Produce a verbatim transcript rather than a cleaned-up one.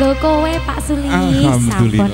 kanggo kowe Pak Suli. Alhamdulillah.